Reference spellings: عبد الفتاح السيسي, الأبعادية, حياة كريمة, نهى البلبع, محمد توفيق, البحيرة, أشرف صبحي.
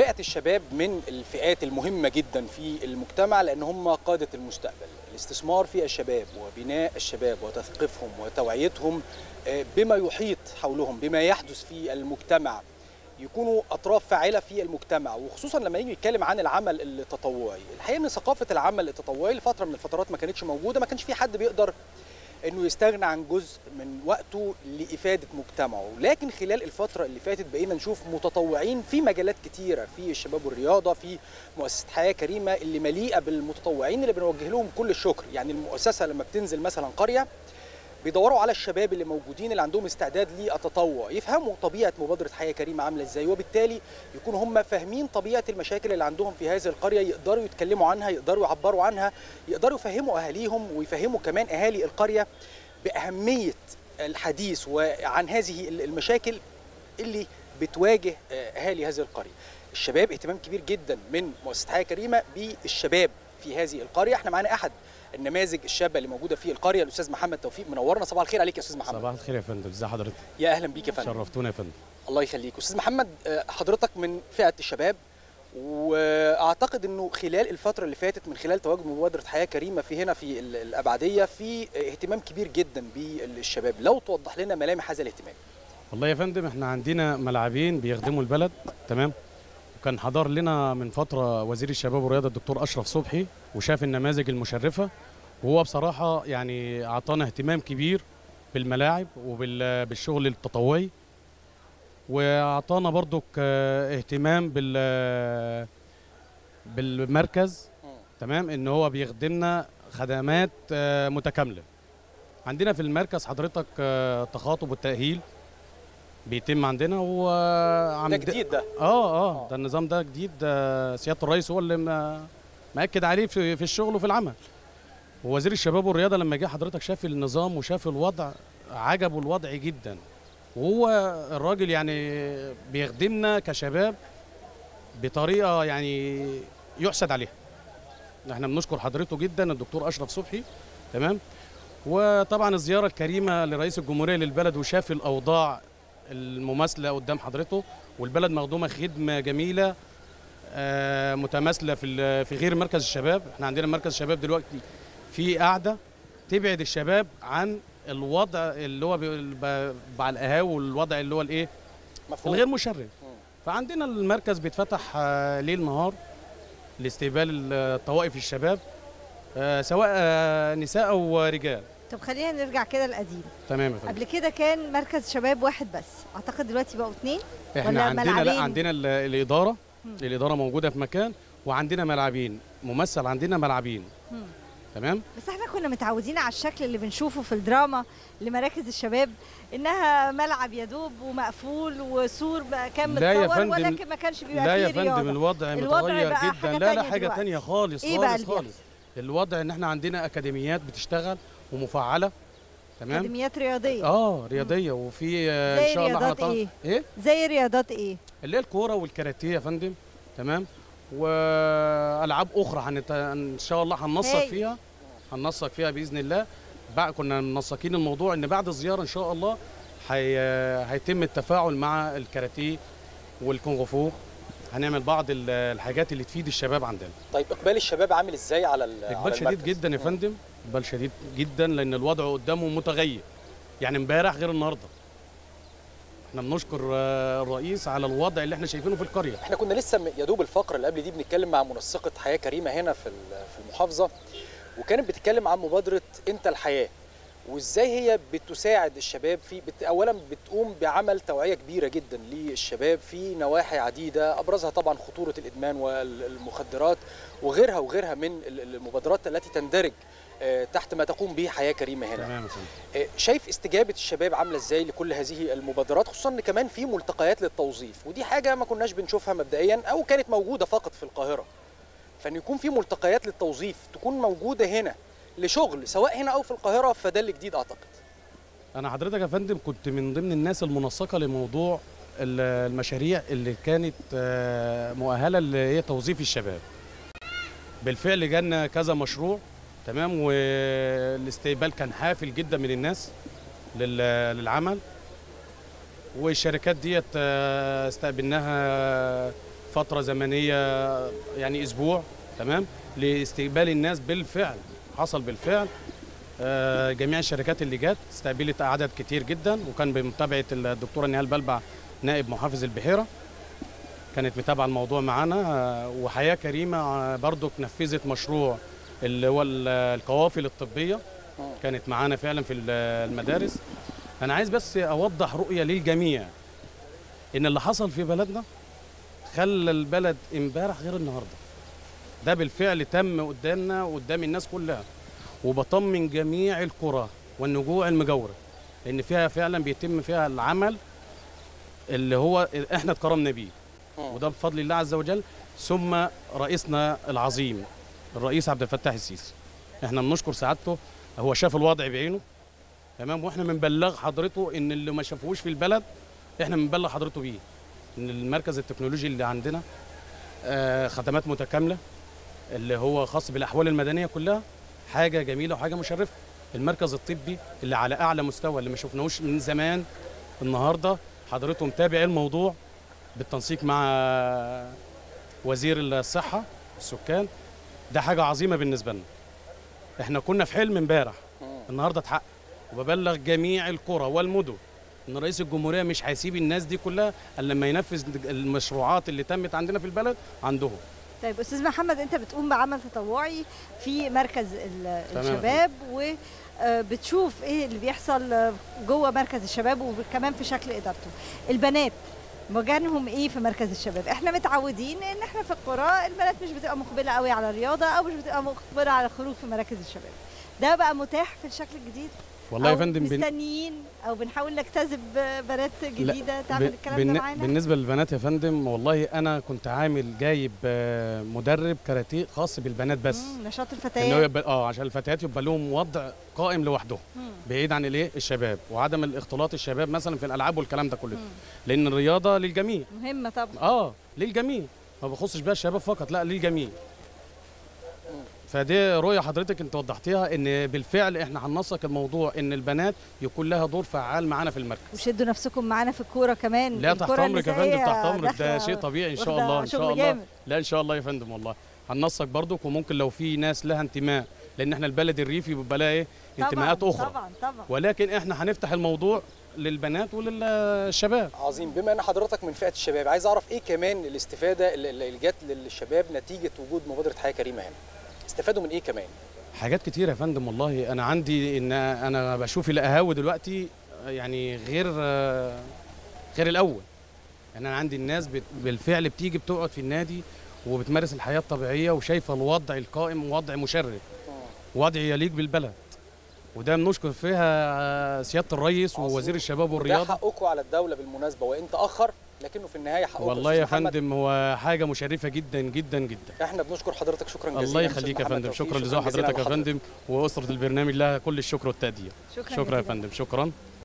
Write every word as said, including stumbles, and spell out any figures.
فئة الشباب من الفئات المهمة جدا في المجتمع، لأن هم قادة المستقبل. الاستثمار في الشباب وبناء الشباب وتثقيفهم وتوعيتهم بما يحيط حولهم، بما يحدث في المجتمع، يكونوا أطراف فاعلة في المجتمع. وخصوصا لما نيجي نتكلم عن العمل التطوعي، الحقيقة إن ثقافة العمل التطوعي لفترة من الفترات ما كانتش موجودة، ما كانش في حد بيقدر إنه يستغنى عن جزء من وقته لإفادة مجتمعه. لكن خلال الفترة اللي فاتت بقينا نشوف متطوعين في مجالات كتيرة، في الشباب والرياضة، في مؤسسة حياة كريمة اللي مليئة بالمتطوعين اللي بنوجه لهم كل الشكر. يعني المؤسسة لما بتنزل مثلا قرية بيدوروا على الشباب اللي موجودين اللي عندهم استعداد للتطوع، يفهموا طبيعة مبادرة حياة كريمة عاملة ازاي، وبالتالي يكونوا هم فاهمين طبيعة المشاكل اللي عندهم في هذه القرية، يقدروا يتكلموا عنها، يقدروا يعبروا عنها، يقدروا يفهموا أهاليهم ويفهموا كمان أهالي القرية بأهمية الحديث وعن هذه المشاكل اللي بتواجه أهالي هذه القرية. الشباب اهتمام كبير جدا من مؤسسة حياة كريمة بالشباب في هذه القرية. احنا معانا أحد النماذج الشابه اللي موجوده في القريه، الاستاذ محمد توفيق، منورنا. صباح الخير عليك يا استاذ محمد. صباح الخير يا فندم، ازي حضرتك؟ يا اهلا بيك يا فندم، شرفتونا يا فندم. الله يخليك. استاذ محمد، حضرتك من فئه الشباب، واعتقد انه خلال الفتره اللي فاتت من خلال تواجد مبادره حياه كريمه في هنا في الابعديه في اهتمام كبير جدا بالشباب، لو توضح لنا ملامح هذا الاهتمام. والله يا فندم احنا عندنا ملاعبين بيخدموا البلد، تمام؟ كان حضر لنا من فترة وزير الشباب والرياضة الدكتور أشرف صبحي وشاف النماذج المشرفة، وهو بصراحة يعني أعطانا اهتمام كبير بالملاعب وبالشغل التطوعي، وأعطانا برضك اهتمام بال بالمركز، تمام، إن هو بيخدمنا خدمات متكاملة. عندنا في المركز حضرتك التخاطب والتأهيل بيتم عندنا، وعم ده جديد ده اه اه ده النظام ده جديد، ده سياده الرئيس هو اللي مأكد عليه في, في الشغل وفي العمل. ووزير الشباب والرياضه لما جه حضرتك شاف النظام وشاف الوضع، عجبه الوضع جدا، وهو الراجل يعني بيخدمنا كشباب بطريقه يعني يحسد عليها. احنا بنشكر حضرته جدا الدكتور اشرف صبحي، تمام. وطبعا الزياره الكريمه لرئيس الجمهوريه للبلد وشاف الاوضاع المماثله قدام حضرته، والبلد مخدومه خدمه جميله متماثله في في غير مركز الشباب. احنا عندنا مركز الشباب دلوقتي في قاعده تبعد الشباب عن الوضع اللي هو على القهاوي والوضع اللي هو الايه الغير مشرف. فعندنا المركز بيتفتح ليل نهار لاستقبال طوائف الشباب سواء نساء او رجال. طب خلينا نرجع كده القديم. تمام يا فندم. قبل كده كان مركز شباب واحد بس، اعتقد دلوقتي بقوا اثنين. احنا عندنا لا عندنا الاداره مم. الاداره موجوده في مكان، وعندنا ملعبين، ممثل عندنا ملعبين. مم. تمام. بس احنا كنا متعودين على الشكل اللي بنشوفه في الدراما لمراكز الشباب، انها ملعب يدوب ومقفول وسور كام متصور، ولكن ما كانش بيبقى فيه رياضه. لا يا فندم، الوضع متغير جدا. لا لا، حاجه ثانيه خالص خالص خالص. الوضع ان احنا عندنا اكاديميات بتشتغل ومفعله، تمام، اكاديميات رياضيه اه رياضيه، وفي ان شاء الله هنطلع ايه ايه زي رياضات ايه اللي هي الكوره والكاراتيه يا فندم، تمام، والعاب اخرى هنت... ان شاء الله هننسق فيها هننسق فيها باذن الله. بقى كنا منسقين الموضوع ان بعد الزياره ان شاء الله هي... هيتم التفاعل مع الكاراتيه والكونغ فو، هنعمل بعض الحاجات اللي تفيد الشباب عندنا. طيب اقبال الشباب عامل ازاي على المركز؟ اقبال شديد جدا يا فندم، اقبال شديد جدا، لان الوضع قدامه متغير، يعني امبارح غير النهارده. احنا بنشكر الرئيس على الوضع اللي احنا شايفينه في القريه. احنا كنا لسه يا دوب الفقره اللي قبل دي بنتكلم مع منسقه حياه كريمه هنا في في المحافظه، وكانت بتتكلم عن مبادره انت الحياه، وازاي هي بتساعد الشباب في بت... اولا بتقوم بعمل توعيه كبيره جدا للشباب في نواحي عديده، ابرزها طبعا خطوره الادمان والمخدرات وغيرها وغيرها من المبادرات التي تندرج تحت ما تقوم به حياه كريمه هنا. تمام. شايف استجابه الشباب عامله ازاي لكل هذه المبادرات، خصوصا ان كمان في ملتقيات للتوظيف، ودي حاجه ما كناش بنشوفها مبدئيا او كانت موجوده فقط في القاهره. فان يكون في ملتقيات للتوظيف تكون موجوده هنا لشغل سواء هنا او في القاهره، فده اللي جديد اعتقد. انا حضرتك يا فندم كنت من ضمن الناس المنسقه لموضوع المشاريع اللي كانت مؤهله لهي توظيف الشباب. بالفعل جالنا كذا مشروع، تمام، والاستقبال كان حافل جدا من الناس للعمل، والشركات ديت استقبلناها فتره زمنيه يعني اسبوع تمام لاستقبال الناس. بالفعل حصل بالفعل، جميع الشركات اللي جت استقبلت عدد كتير جدا، وكان بمتابعه الدكتوره نهى البلبع نائب محافظ البحيره، كانت متابعه الموضوع معانا. وحياه كريمه برضو نفذت مشروع اللي هو القوافل الطبيه، كانت معانا فعلا في المدارس. انا عايز بس اوضح رؤيه للجميع ان اللي حصل في بلدنا خلى البلد امبارح غير النهارده. ده بالفعل تم قدامنا وقدام الناس كلها، وبطمن جميع القرى والنجوع المجاوره ان فيها فعلا بيتم فيها العمل اللي هو احنا اتكرمنا بيه، وده بفضل الله عز وجل ثم رئيسنا العظيم الرئيس عبد الفتاح السيسي. احنا بنشكر سعادته، هو شاف الوضع بعينه تمام، واحنا بنبلغ حضرته ان اللي ما شافوش في البلد احنا بنبلغ حضرته بيه، ان المركز التكنولوجي اللي عندنا آه خدمات متكامله اللي هو خاص بالاحوال المدنيه كلها، حاجه جميله وحاجه مشرفه. المركز الطبي اللي على اعلى مستوى اللي ما شفناهوش من زمان، النهارده حضرته متابع الموضوع بالتنسيق مع وزير الصحه والسكان، ده حاجه عظيمه بالنسبه لنا. احنا كنا في حلم امبارح، النهارده اتحقق. وببلغ جميع القرى والمدن ان رئيس الجمهوريه مش هيسيب الناس دي كلها الا لما ينفذ المشروعات اللي تمت عندنا في البلد عندهم. طيب استاذ محمد، انت بتقوم بعمل تطوعي في مركز الشباب وبتشوف ايه اللي بيحصل جوه مركز الشباب وكمان في شكل ادارته. البنات مجانهم ايه في مركز الشباب؟ احنا متعودين ان احنا في القرى البنات مش بتبقى مقبله قوي على الرياضه او مش بتبقى مقبله على الخروج في مراكز الشباب. ده بقى متاح في الشكل الجديد؟ والله يا فندم مستنيين او بنحاول نجتذب بنات جديده تعمل الكلام ده معانا؟ بالنسبه للبنات يا فندم، والله انا كنت عامل جايب مدرب كاراتيه خاص بالبنات بس، نشاط الفتيات اه عشان الفتيات يبقى لهم وضع قائم لوحدهم بعيد عن الايه الشباب وعدم الاختلاط الشباب مثلا في الالعاب والكلام ده كله، لان الرياضه للجميع مهمه طبعا اه للجميع، ما بخصش بيها الشباب فقط، لا للجميع. فدي رؤيه حضرتك انت وضحتيها ان بالفعل احنا هننسق الموضوع ان البنات يكون لها دور فعال معانا في المركز. وشدوا نفسكم معانا في الكوره كمان. لا تحت امرك يا فندم، تحت امرك، ده شيء طبيعي ان شاء الله ان شاء الله. لا ان شاء الله يا فندم والله هننسق برضك، وممكن لو في ناس لها انتماء لان احنا البلد الريفي بيبقى لها ايه انتماءات اخرى طبعا طبعا، ولكن احنا هنفتح الموضوع للبنات وللشباب. عظيم. بما ان حضرتك من فئه الشباب، عايز اعرف ايه كمان الاستفاده اللي جت للشباب نتيجه وجود مبادره حياه كريمه هنا؟ استفادوا من ايه كمان؟ حاجات كتير يا فندم والله. انا عندي ان انا بشوف القهاوي دلوقتي يعني غير غير الاول، يعني انا عندي الناس بالفعل بتيجي بتقعد في النادي وبتمارس الحياه الطبيعيه وشايفه الوضع القائم وضع مشرف، وضع يليق بالبلد، وده بنشكر فيها سياده الرئيس ووزير الشباب والرياضه. ده حقكم على الدوله بالمناسبه، وان تاخر لكنه في النهايه حقوق. والله يا فندم هو حاجه مشرفه جدا جدا جدا. احنا بنشكر حضرتك، شكرا جزيلا. الله يخليك يا فندم، شكرا لزوج حضرتك يا فندم واسره البرنامج لها كل الشكر والتقدير. شكرا, شكرا, شكرا يا فندم، شكرا.